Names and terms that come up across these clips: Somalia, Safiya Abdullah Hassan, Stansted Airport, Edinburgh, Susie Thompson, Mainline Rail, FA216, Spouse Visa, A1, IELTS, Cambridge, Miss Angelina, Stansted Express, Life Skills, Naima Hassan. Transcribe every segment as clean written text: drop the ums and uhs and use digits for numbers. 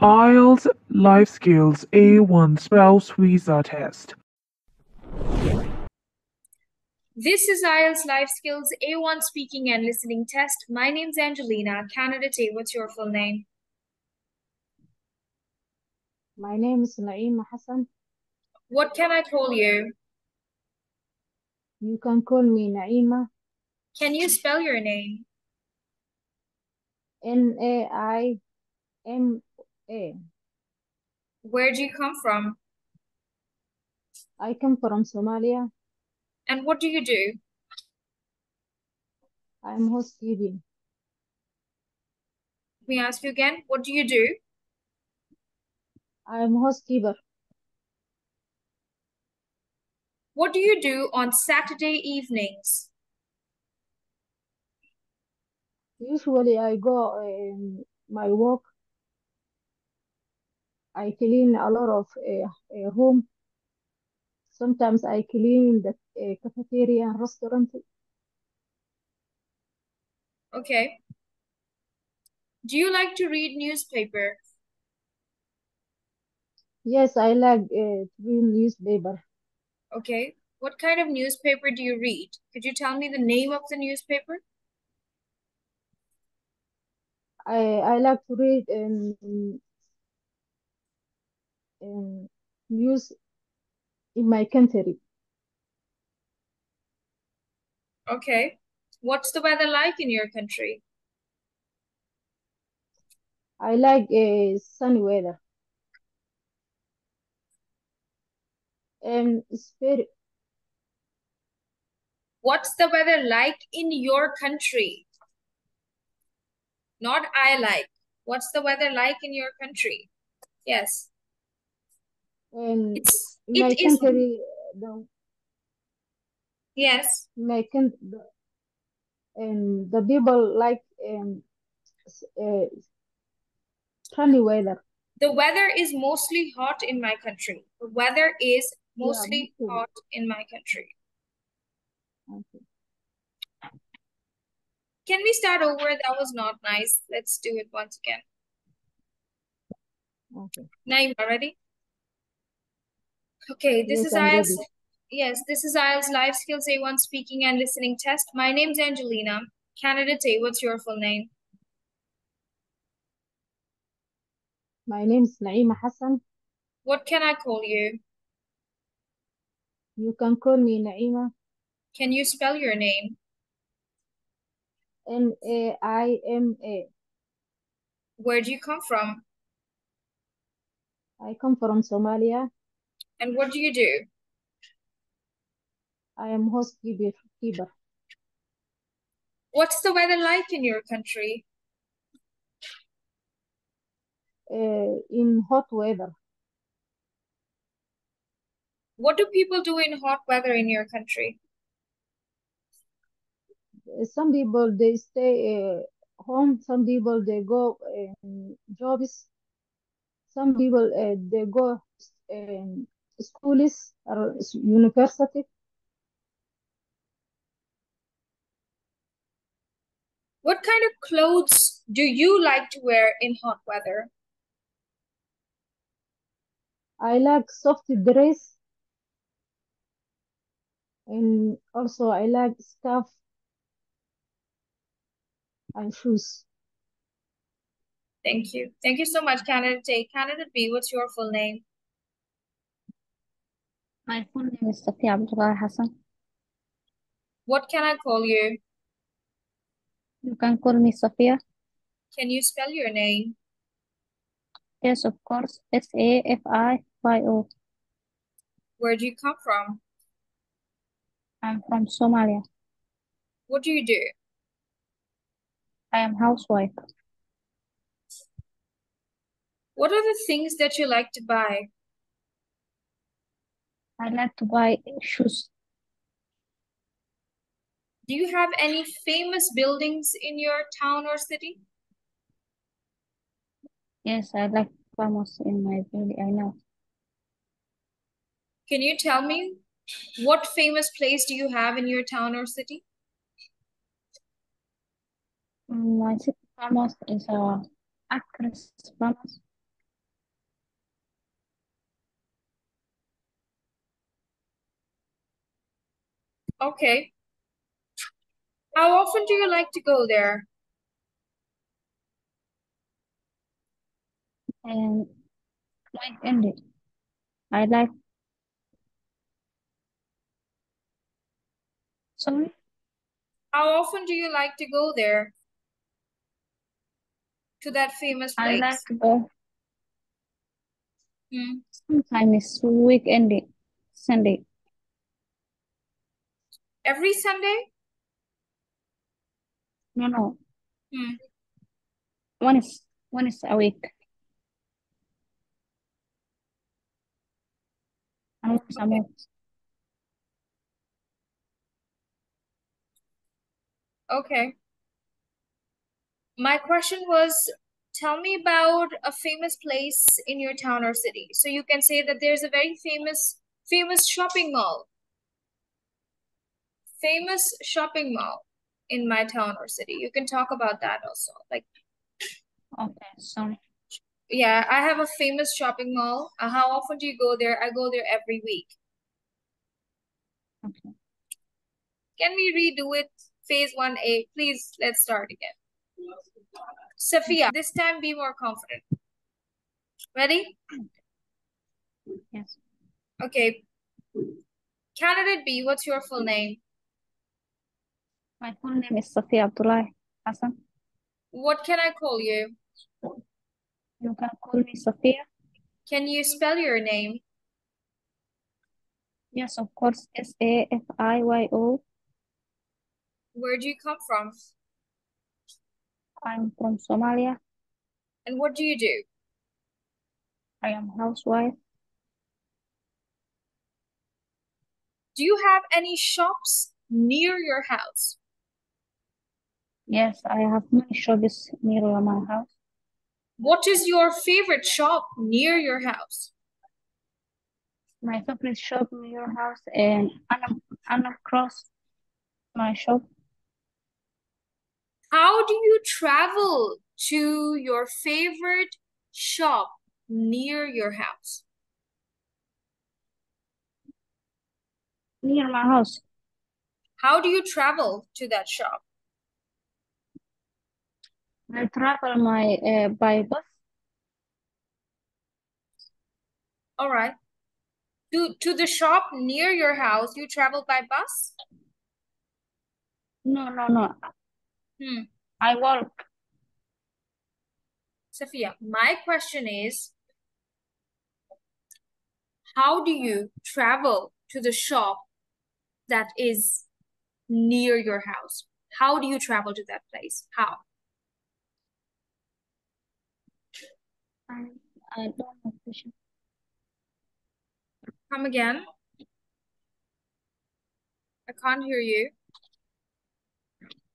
IELTS Life Skills A1 Spouse Visa Test. This is IELTS Life Skills A1 Speaking and Listening Test. My name's Angelina, Canada Day. What's your full name? My name is Naima Hassan. What can I call you? You can call me Naima. Can you spell your name? N-A-I-M-A. Where do you come from? I come from Somalia. And what do you do? I'm host TV. Let me ask you again. What do you do? I'm housekeeper. What do you do on Saturday evenings? Usually I go in my work. I clean a lot of home. Sometimes I clean the cafeteria and restaurant. Okay. Do you like to read newspaper? Yes, I like reading newspaper. Okay. What kind of newspaper do you read? Could you tell me the name of the newspaper? I like to read news in my country. Okay. What's the weather like in your country? I like sunny weather. What's the weather like in your country? Not I like. What's the weather like in your country? Yes. Yes. The people like sunny weather. The weather is mostly hot in my country. The weather is mostly hot in my country. Okay. Can we start over? That was not nice. Let's do it once again. Okay. Naima, ready? Okay, this is IELTS Life Skills A1 Speaking and Listening Test. My name's Angelina. Canada Day, what's your full name? My name's Naima Hassan. What can I call you? You can call me Naima. Can you spell your name? N-A-I-M-A. Where do you come from? I come from Somalia. And what do you do? I am housekeeper. What's the weather like in your country? In hot weather. What do people do in hot weather in your country? Some people, they stay home. Some people, they go jobs. Some people, they go schools or university. What kind of clothes do you like to wear in hot weather? I like soft dress. And also I like scarf and shoes. Thank you. Thank you so much, Canada Day. Canada B, what's your full name? My full name is Safiya Abdullah Hassan. What can I call you? You can call me Safiya. Can you spell your name? Yes, of course. S-A-F-I-Y-O. Where do you come from? I'm from Somalia. What do you do? I am housewife. What are the things that you like to buy? I like to buy shoes. Do you have any famous buildings in your town or city? Yes, I like famous in my city, I know. Can you tell me? What famous place do you have in your town or city? My city famous is actress famous. Okay. How often do you like to go there? And when ended, I like. Sorry? How often do you like to go there? To that famous place? I like to go. Sometimes weekend, Sunday. Every Sunday? No. One is a week. And once a month. Okay. My question was, tell me about a famous place in your town or city. So you can say that there's a very famous shopping mall. Famous shopping mall in my town or city. You can talk about that also. Like, okay, sorry. Yeah, I have a famous shopping mall. How often do you go there? I go there every week. Okay. Can we redo it? Phase 1A, please, let's start again. Safiya, this time be more confident. Ready? Yes. Okay. Candidate B, what's your full name? My full name is Safiya Abdullah Hassan. What can I call you? You can call me Safiya. Can you spell your name? Yes, of course. S-A-F-I-Y-O. Where do you come from? I'm from Somalia. And what do you do? I am a housewife. Do you have any shops near your house? Yes, I have many shops near my house. What is your favorite shop near your house? My favorite shop near your house and I'm across my shop. How do you travel to your favorite shop near your house? Near my house. How do you travel to that shop? I travel by bus. All right. To the shop near your house, you travel by bus? No. I walk. Safiya, my question is, how do you travel to the shop that is near your house? How do you travel to that place? How? I don't know. Come again. I can't hear you.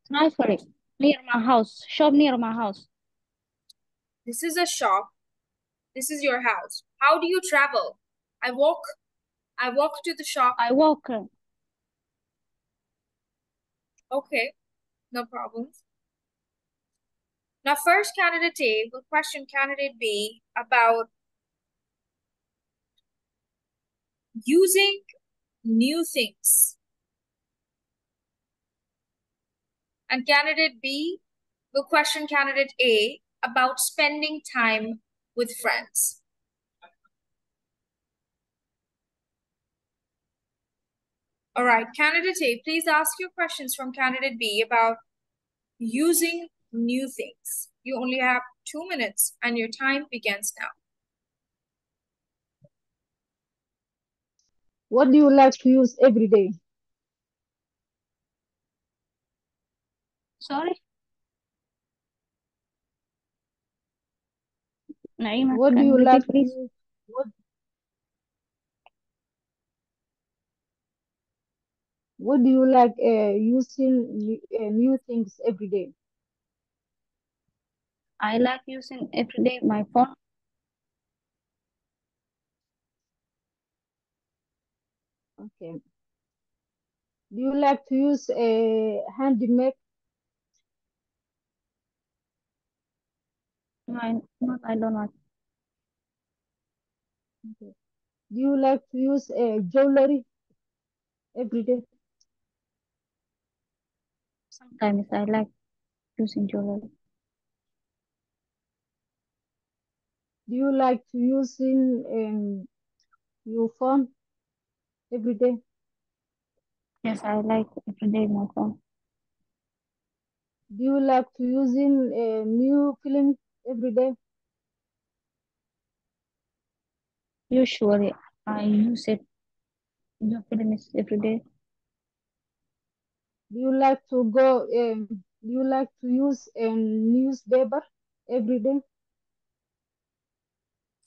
No, sorry. Near my house. Shop near my house. This is a shop. This is your house. How do you travel? I walk. I walk to the shop. I walk. Okay. No problems. Now, first candidate A will question candidate B about using new things. And candidate B will question candidate A about spending time with friends. All right, candidate A, please ask your questions from candidate B about using new things. You only have 2 minutes and your time begins now. What do you like to use every day? Sorry. Naima, what do you like to use? What do you like using new things every day? I like using every day my phone. Okay. Do you like to use a handmade? No, I don't like. Okay. Do you like to use jewelry every day? Sometimes I like using jewelry. Do you like to use in your phone every day? Yes, I like every day my phone. Do you like to use in a new film every day? Usually, I use it. New films every day. Do you like to go? Do you like to use a newspaper every day?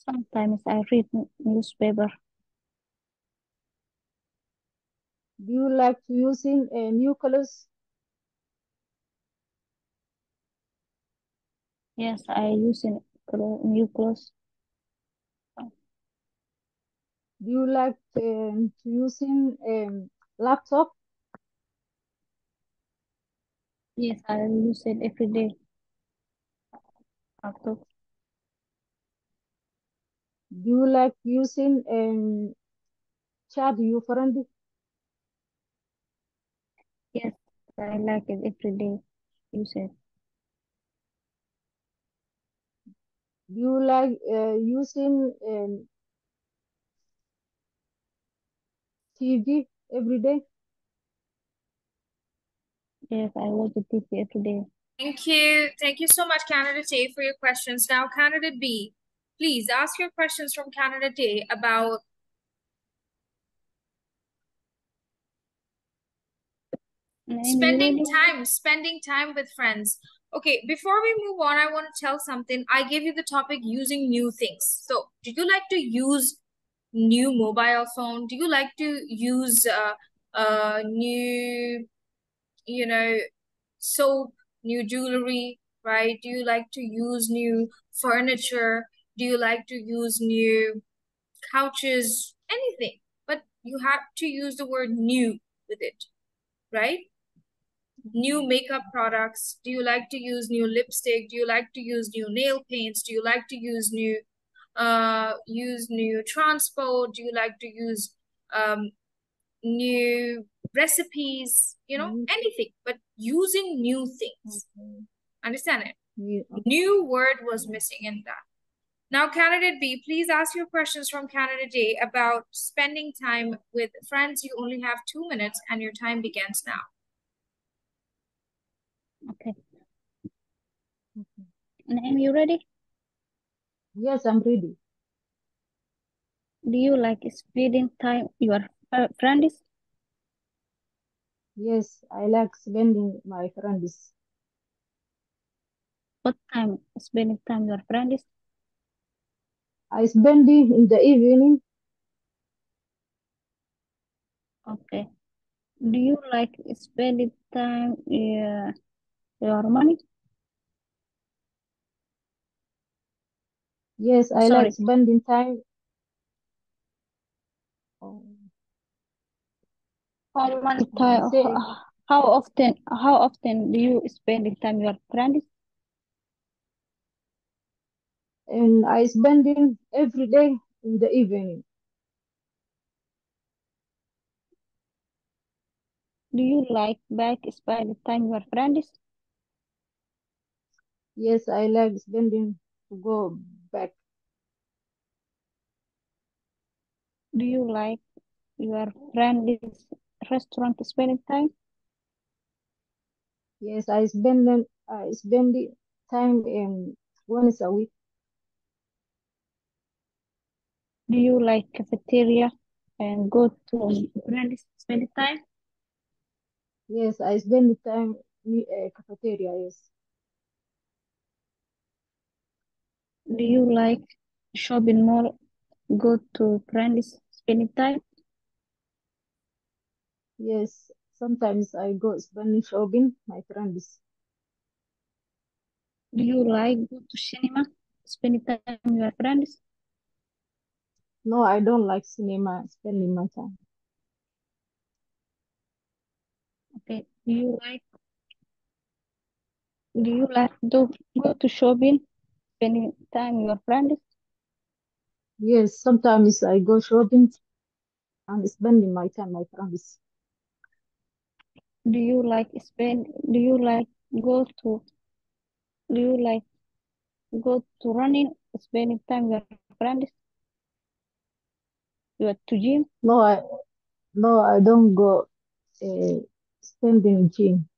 Sometimes I read newspaper. Do you like to use in a new colors? Yes, I use in new clothes. Do you like to use in laptop? Yes, I use it every day. Laptop. Do you like using chat your friend? Yes, I like it every day. Use it. Do you like using TV every day? Yes, I watch the TV every day. Thank you. Thank you so much, Candidate A, for your questions. Now, Candidate B, please ask your questions from Candidate A about... Spending time with friends. Okay, before we move on, I want to tell something. I gave you the topic using new things. So, do you like to use new mobile phone? Do you like to use new, you know, soap, new jewelry, right? Do you like to use new furniture? Do you like to use new couches? Anything. But you have to use the word new with it, right? New makeup products. Do you like to use new lipstick? Do you like to use new nail paints? Do you like to use new transport? Do you like to use new recipes, you know, anything, but using new things. Understand it? Yeah. New word was missing in that. Now, Candidate B, please ask your questions from Candidate A about spending time with friends. You only have 2 minutes and your time begins now. Okay. Naeem, you ready? Yes, I'm ready. Do you like spending time with your friends? Yes, I like spending my friends. What time spending time with your friends? I spend it in the evening. Okay. Do you like spending time with your money? Yes, I like spending time. How often do you spend time with your friends? And I spend it every day in the evening. Do you like spending time with your friends? Yes, I like spending to go back. Do you like your friends' restaurant spending time? Yes, I spend time once a week. Do you like cafeteria and go to friends spending time? Yes, I spend time in cafeteria. Yes. Do you like shopping mall? Go to friends spending time? Yes, sometimes I go spend shopping my friends. Do you like go to cinema? Spending time with your friends? No, I don't like cinema. Spending my time. Okay. Do you like to go to shopping? Spending time with your friends? Yes, sometimes I go shopping and spending my time with my friends. Do you like spend? Do you like go to running? Spending time with your friends? You are to gym? No, I don't go spending gym.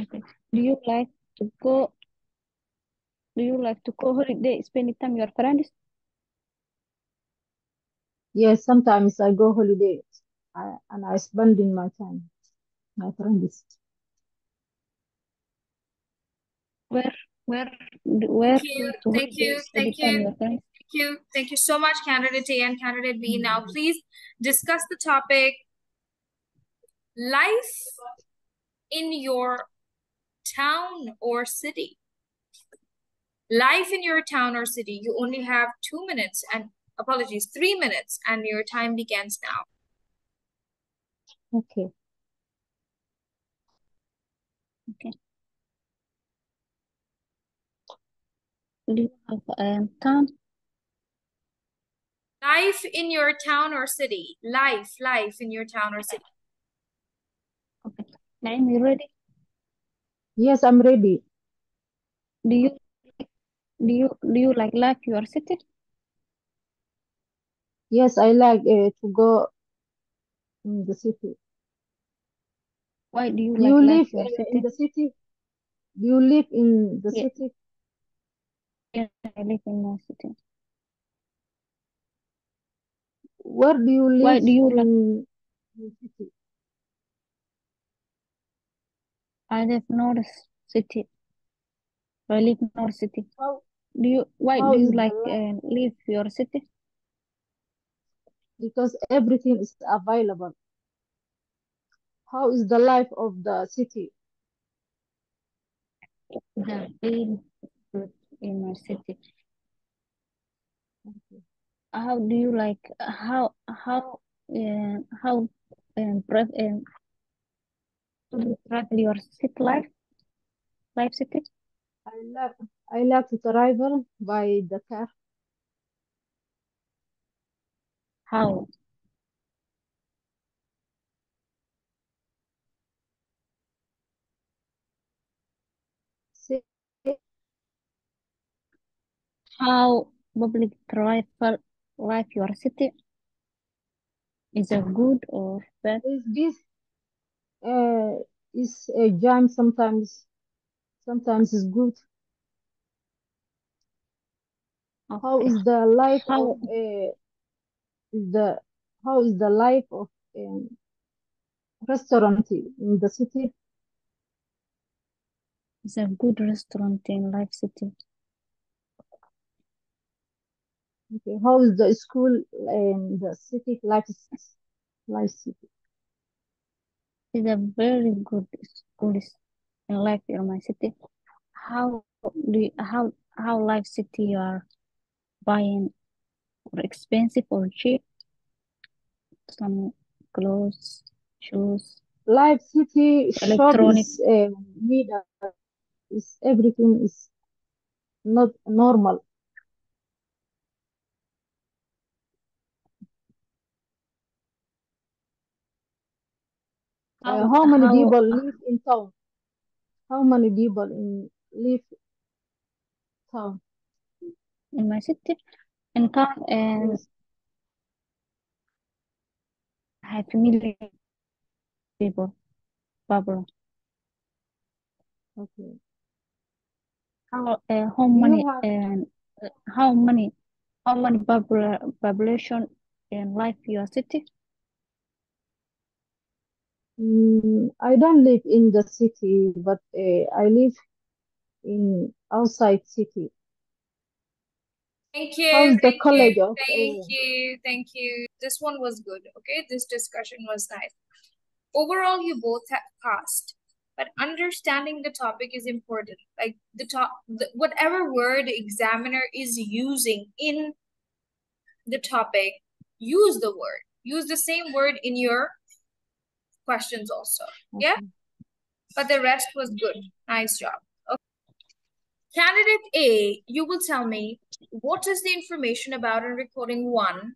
Okay. Do you like to go holiday, spending time with your friends? Yes, sometimes I go holiday and I spend in my time, my friends. Where? Thank you so much, candidate A and candidate B. Now, please discuss the topic life in your town or city. Life in your town or city. You only have 2 minutes and apologies, 3 minutes, and your time begins now. Okay. Okay. Do you have town? Life in your town or city. Life in your town or city. Okay. Naeem, you ready? Yes, I'm ready. Do you like life in your city? Yes, I like to go in the city. Why do you like life in the city? Do you live in the city? Yes, I live in my city. Where do you live? Why do you in the city? I live North City. I live North City. Why do you like live your city? Because everything is available. How is the life of the city? In my city. Okay. How do you like travel your city life city? I love to travel by the car. How? How public travel life your city? Is it good or bad? Is a jam sometimes? Sometimes it's good. Okay. How is the life of restaurant in the city? It's a good restaurant in Life City. Okay. How is the school in the city? Life City. It's a very good school in life in my city. How Life City are buying or expensive or cheap? Some clothes, shoes. Life City electronics is everything is not normal. How many people live in town? How many people live town? In my city? In town, yes. I have million people, Barbara. Okay. How many population in life your city? I don't live in the city, but I live in outside city. Thank you. How's the college? Thank you. This one was good. Okay, this discussion was nice. Overall, you both have passed, but understanding the topic is important. Like whatever word examiner is using in the topic, use the word. Use the same word in your questions also. Okay. Yeah, but the rest was good. Nice job. Okay. Candidate A, you will tell me what is the information about in recording 1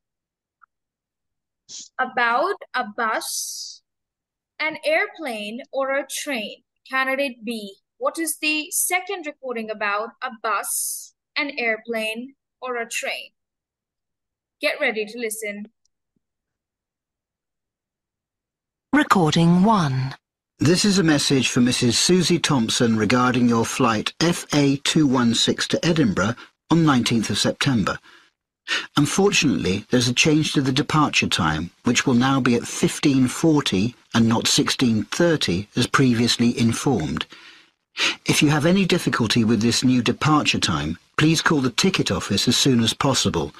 about a bus, an airplane, or a train? Candidate B. What is the second recording about? A bus, an airplane, or a train? Get ready to listen. Recording 1. This is a message for Mrs. Susie Thompson regarding your flight FA216 to Edinburgh on 19th of September. Unfortunately, there's a change to the departure time, which will now be at 15:40 and not 16:30 as previously informed. If you have any difficulty with this new departure time, please call the ticket office as soon as possible.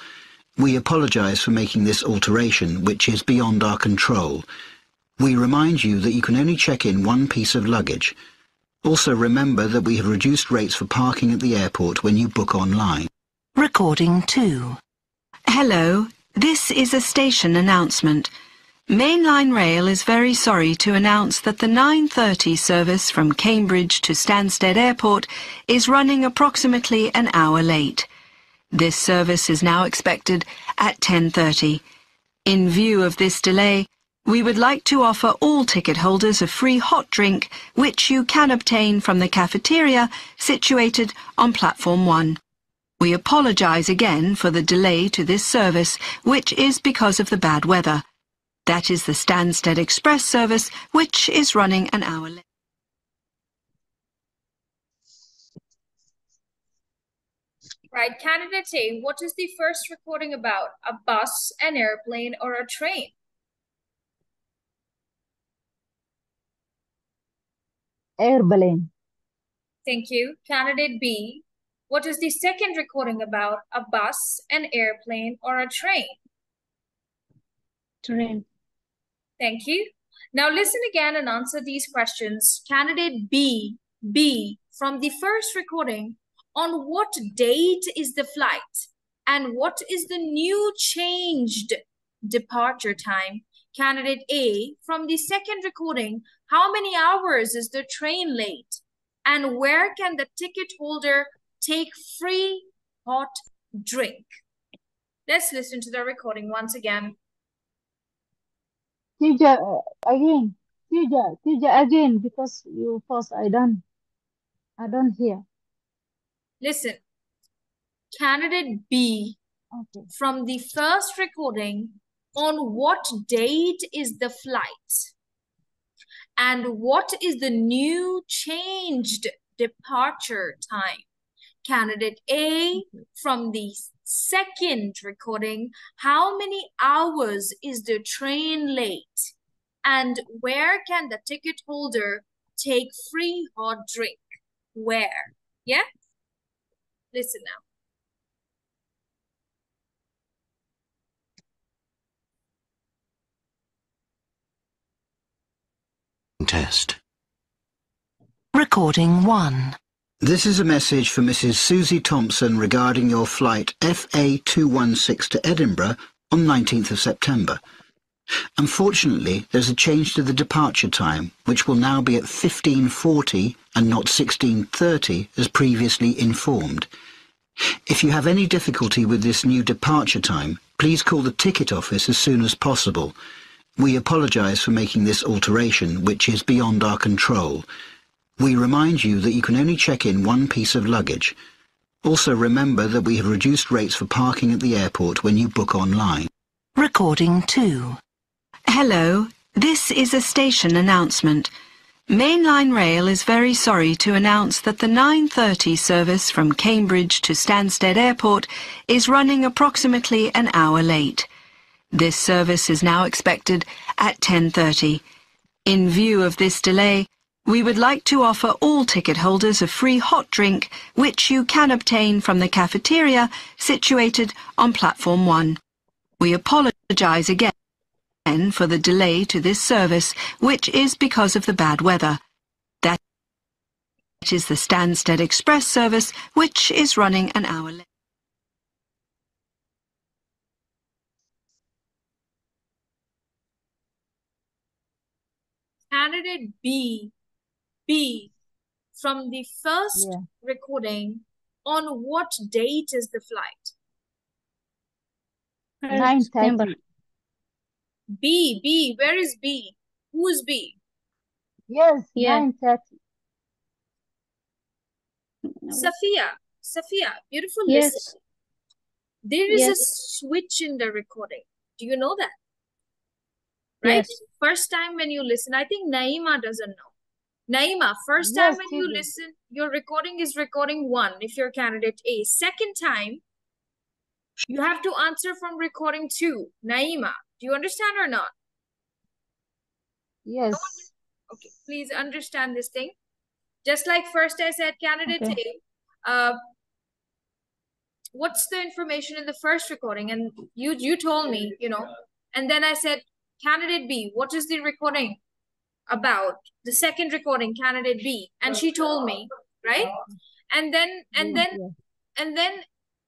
We apologise for making this alteration, which is beyond our control. We remind you that you can only check in one piece of luggage. Also remember that we have reduced rates for parking at the airport when you book online. Recording 2. Hello, this is a station announcement. Mainline Rail is very sorry to announce that the 9:30 service from Cambridge to Stansted Airport is running approximately an hour late. This service is now expected at 10:30. In view of this delay, we would like to offer all ticket holders a free hot drink, which you can obtain from the cafeteria situated on Platform 1. We apologise again for the delay to this service, which is because of the bad weather. That is the Stansted Express service, which is running an hour late. Right, candidate A, what is the first recording about? A bus, an airplane, or a train? Airplane. Thank you. Candidate B, what is the second recording about? A bus, an airplane, or a train? Train. Thank you. Now listen again and answer these questions. Candidate B, from the first recording, on what date is the flight? And what is the new changed departure time? Candidate A, from the second recording, how many hours is the train late? And where can the ticket holder take free hot drink? Let's listen to the recording once again. Teacher, again, because you first, I don't hear. Listen, candidate B, okay, from the first recording, on what date is the flight? And what is the new changed departure time? Candidate A, from the second recording, how many hours is the train late? And where can the ticket holder take free hot drink? Where? Yeah? Listen now. Test. Recording 1. This is a message for Mrs. Susie Thompson regarding your flight FA216 to Edinburgh on 19th of September. Unfortunately, there's a change to the departure time, which will now be at 15:40 and not 16:30 as previously informed. If you have any difficulty with this new departure time, please call the ticket office as soon as possible. We apologise for making this alteration, which is beyond our control. We remind you that you can only check in one piece of luggage. Also remember that we have reduced rates for parking at the airport when you book online. Recording 2. Hello, this is a station announcement. Mainline Rail is very sorry to announce that the 9:30 service from Cambridge to Stansted Airport is running approximately an hour late. This service is now expected at 10:30. In view of this delay, we would like to offer all ticket holders a free hot drink, which you can obtain from the cafeteria situated on Platform 1. We apologise again for the delay to this service, which is because of the bad weather. That is the Stansted Express service, which is running an hour late. Candidate B, from the first recording, on what date is the flight? 9:30. B, B, where is B? Who is B? Yes, yeah. 9:30. No. Safiya, beautiful yes. Listen. There is yes. a switch in the recording. Do you know that? Right? Yes. First time when you listen, I think Naima doesn't know. Naima, first time yes, when you listen, your recording is recording 1 if you're candidate A. Second time, you have to answer from recording 2. Naima, do you understand or not? Yes. Okay, please understand this thing. Just like first I said, candidate okay. A, what's the information in the first recording? And you told me, you know, and then I said, candidate B, what is the recording about? The second recording, candidate B. And she told me, right? And then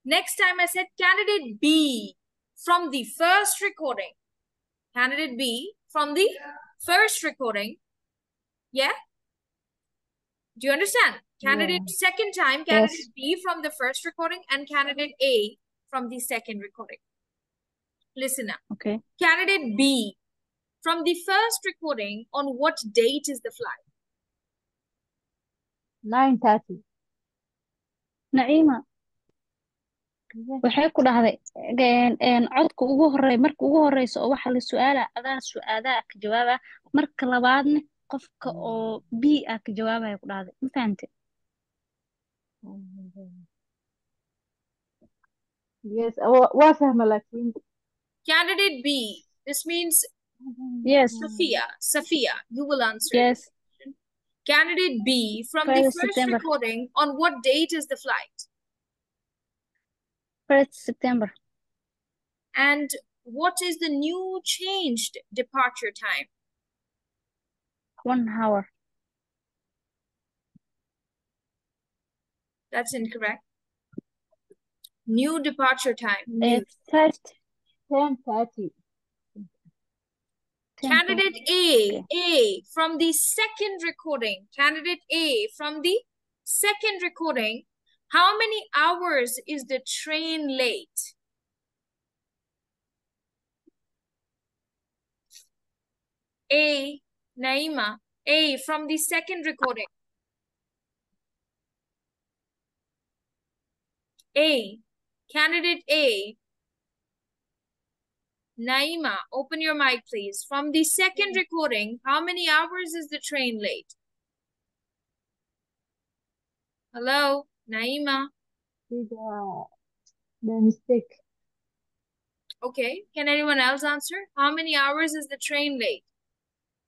next time I said, candidate B from the first recording. Candidate B from the first recording. Yeah? Do you understand? Candidate yeah. second time, candidate yes. B from the first recording and candidate A from the second recording. Listen up. Okay. Candidate B from the first recording, on what date is the flight? 9:30. Naima. Waxay ku dhahday codku ugu horeey marka ugu horeyso oo waxa la su'aala su'aadaha ka jawaaba marka labaadna qofka oo B ah ka jawaabay ku dhahday ma fahamtay yes waa fahma laakiin candidate B this means yes Safiya you will answer yes candidate B from the first recording on what date is the flight 1st September. And what is the new changed departure time? 1 hour. That's incorrect. New departure time. It's 10:30. Candidate A, A from the second recording. Candidate A from the second recording. How many hours is the train late? A, Naima, A from the second recording. A, candidate A. Naima, open your mic please. From the second recording, how many hours is the train late? Hello? Naima. The mistake. Okay. Can anyone else answer? How many hours is the train late?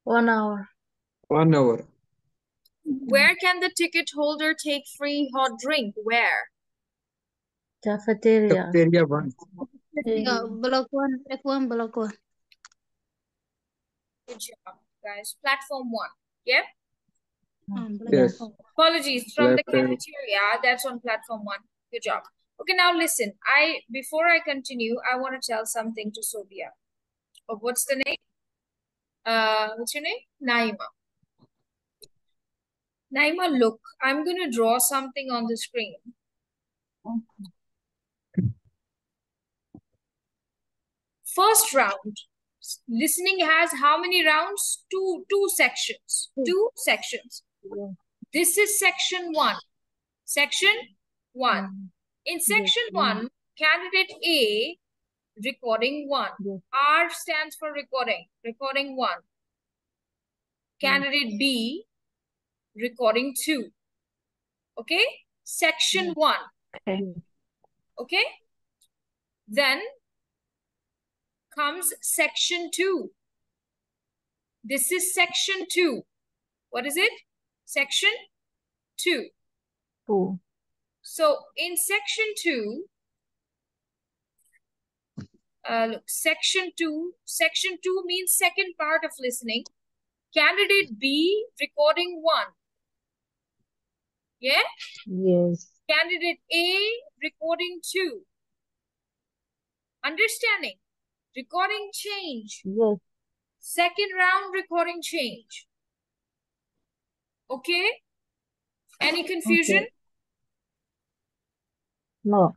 1 hour. 1 hour. Where can the ticket holder take free hot drink? Where? Cafeteria. Cafeteria 1. Block 1, block 1. Good job, guys. Platform 1. Yeah? Yes. Apologies from the cafeteria. That's on platform 1. Good job. Okay, now listen. Before I continue, I want to tell something to Safiya. Oh, what's the name? What's your name? Naima. Naima, look. I'm gonna draw something on the screen. Okay. First round. Listening has how many rounds? Two sections. Two sections. Yeah. This is section 1. Section 1. In section 1, candidate A, recording 1. Yeah. R stands for recording. Recording 1. Candidate B, recording 2. Okay? Section 1. Okay. Okay? Then comes section 2. This is section 2. What is it? Section 2. Cool. So in section 2, look, section 2. Section 2 means second part of listening. Candidate B, recording 1. Yeah? Yes. Candidate A, recording 2. Understanding? Recording change. Yes. Second round recording change. Okay? Any confusion? Okay. No.